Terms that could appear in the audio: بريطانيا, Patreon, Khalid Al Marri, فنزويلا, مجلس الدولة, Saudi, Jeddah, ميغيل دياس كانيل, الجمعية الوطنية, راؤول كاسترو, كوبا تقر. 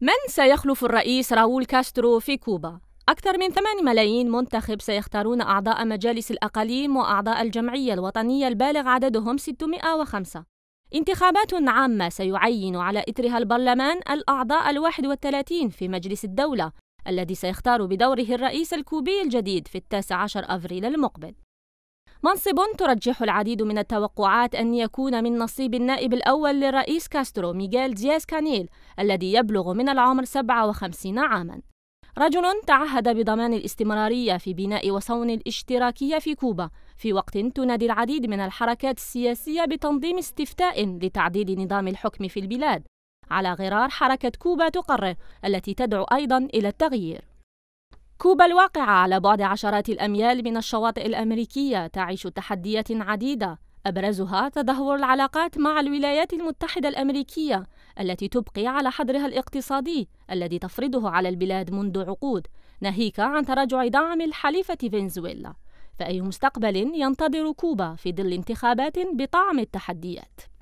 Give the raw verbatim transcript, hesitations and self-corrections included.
من سيخلف الرئيس راؤول كاسترو في كوبا؟ أكثر من ثمانية ملايين منتخب سيختارون أعضاء مجالس الأقاليم وأعضاء الجمعية الوطنية البالغ عددهم ستمائة وخمسة. انتخابات عامة سيعين على إثرها البرلمان الأعضاء الواحد والثلاثين في مجلس الدولة الذي سيختار بدوره الرئيس الكوبي الجديد في التاسع عشر أفريل المقبل. منصب ترجح العديد من التوقعات أن يكون من نصيب النائب الأول للرئيس كاسترو ميغيل دياس كانيل الذي يبلغ من العمر سبعة وخمسين عاماً. رجل تعهد بضمان الاستمرارية في بناء وصون الاشتراكية في كوبا في وقت تنادي العديد من الحركات السياسية بتنظيم استفتاء لتعديل نظام الحكم في البلاد، على غرار حركة كوبا تقر التي تدعو أيضاً إلى التغيير. كوبا الواقعة على بعد عشرات الأميال من الشواطئ الأمريكية تعيش تحديات عديدة، أبرزها تدهور العلاقات مع الولايات المتحدة الأمريكية التي تبقي على حظرها الاقتصادي الذي تفرضه على البلاد منذ عقود، ناهيك عن تراجع دعم الحليفة فنزويلا. فأي مستقبل ينتظر كوبا في ظل انتخابات بطعم التحديات؟